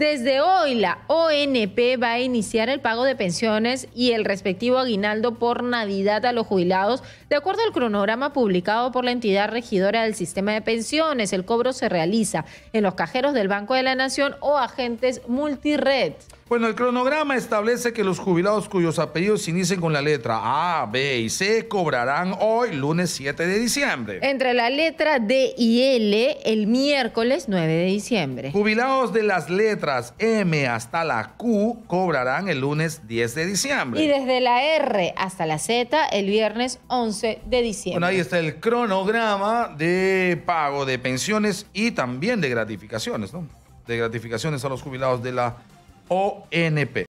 Desde hoy, la ONP va a iniciar el pago de pensiones y el respectivo aguinaldo por Navidad a los jubilados, de acuerdo al cronograma publicado por la entidad regidora del sistema de pensiones. El cobro se realiza en los cajeros del Banco de la Nación o agentes multired. Bueno, el cronograma establece que los jubilados cuyos apellidos inician con la letra A, B y C cobrarán hoy, lunes 7 de diciembre. Entre la letra D y L, el miércoles 9 de diciembre. Jubilados de las letras M hasta la Q cobrarán el lunes 10 de diciembre. Y desde la R hasta la Z, el viernes 11 de diciembre. Bueno, ahí está el cronograma de pago de pensiones y también de gratificaciones, ¿no? De gratificaciones a los jubilados de la ONP.